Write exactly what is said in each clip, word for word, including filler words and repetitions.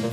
Same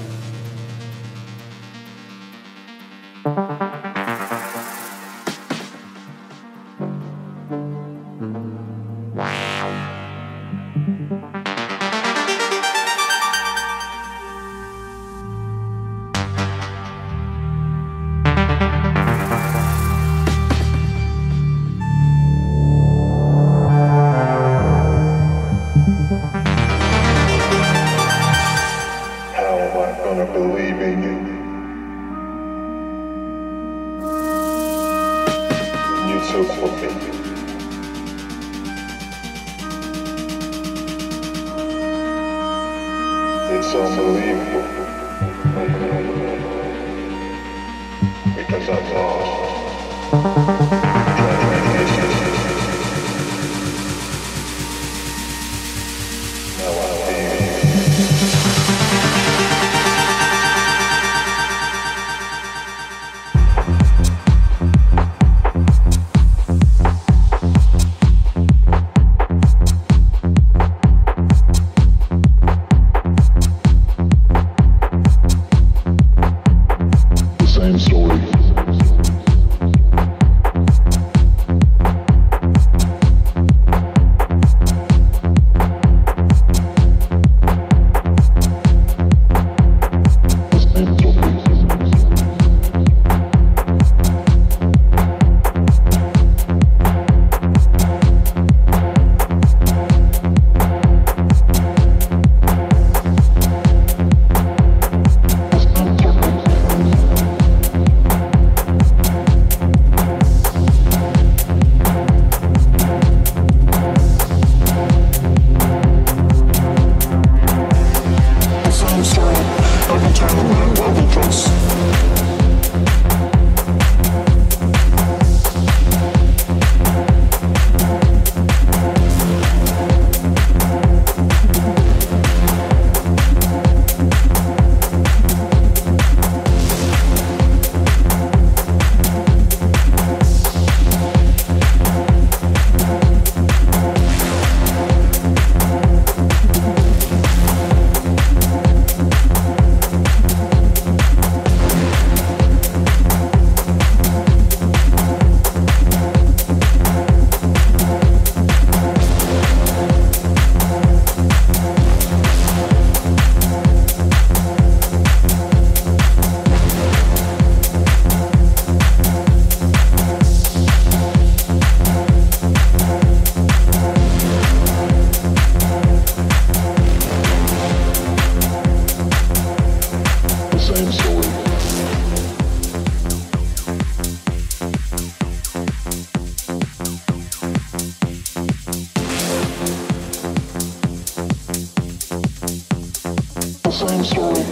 story,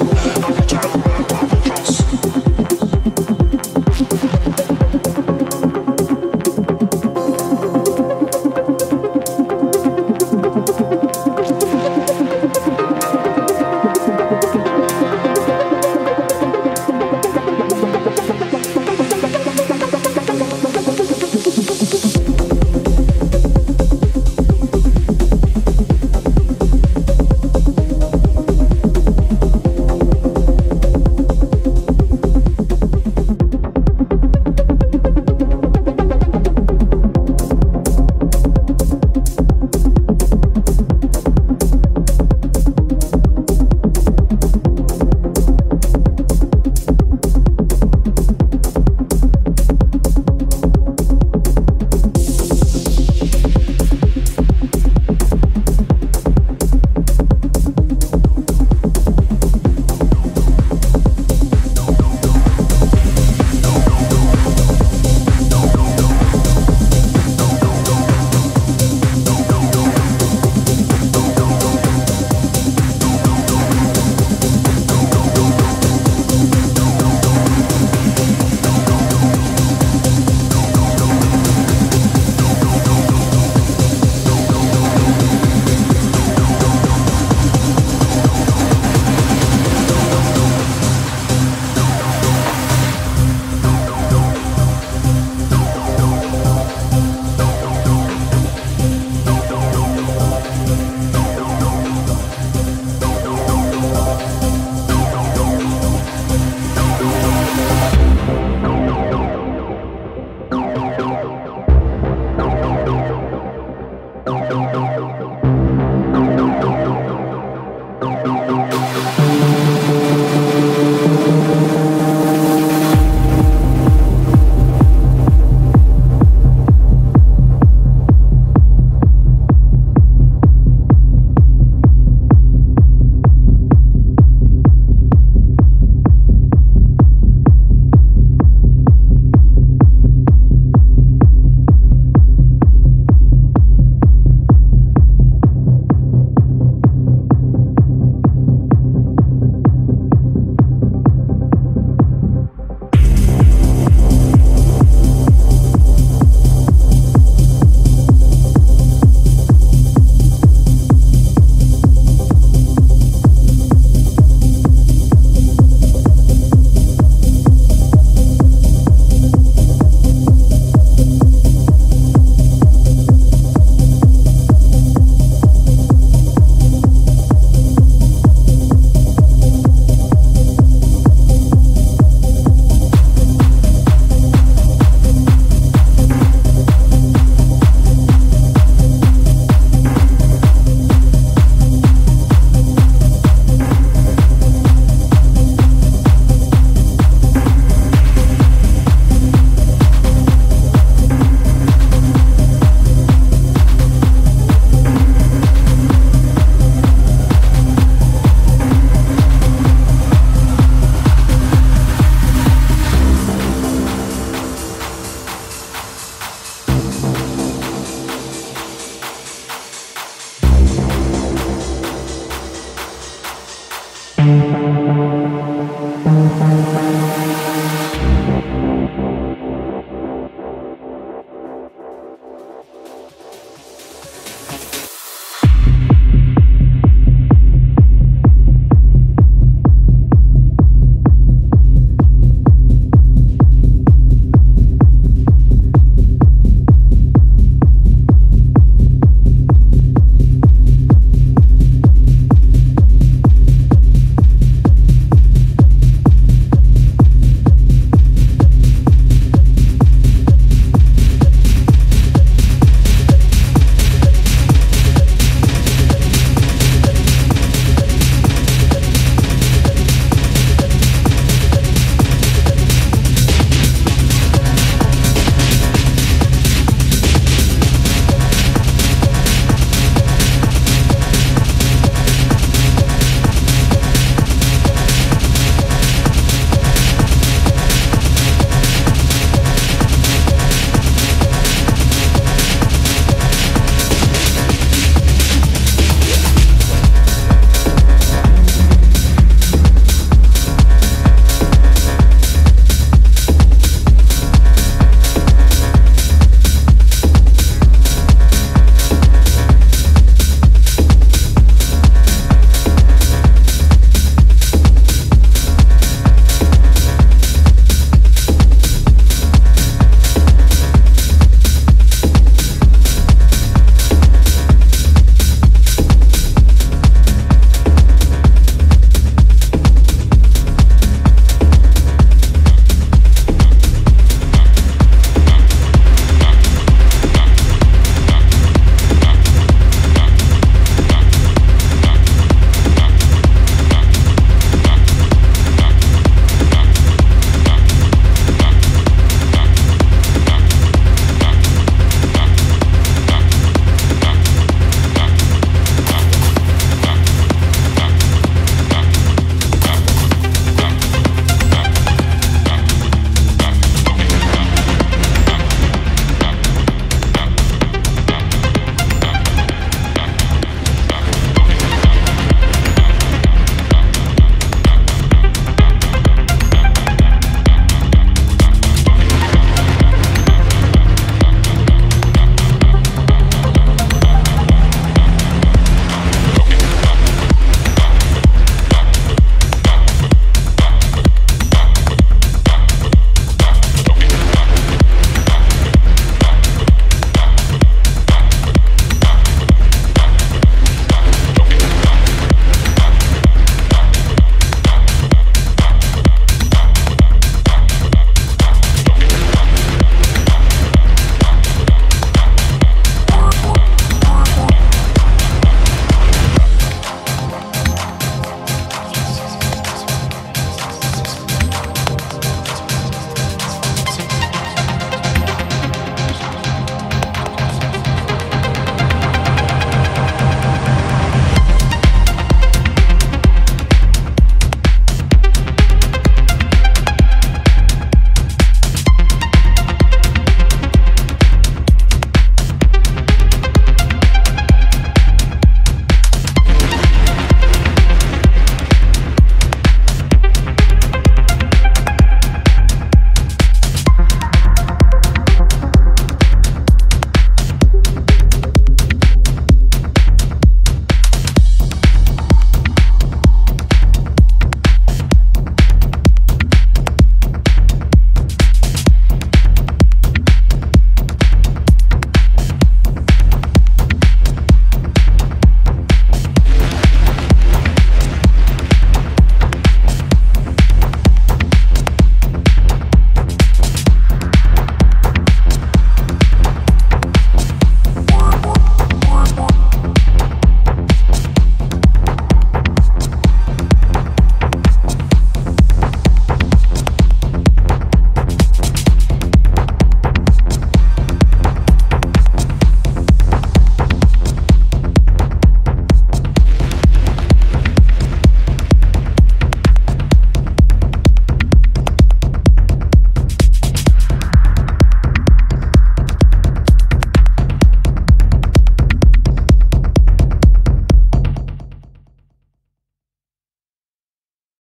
every time I walk across.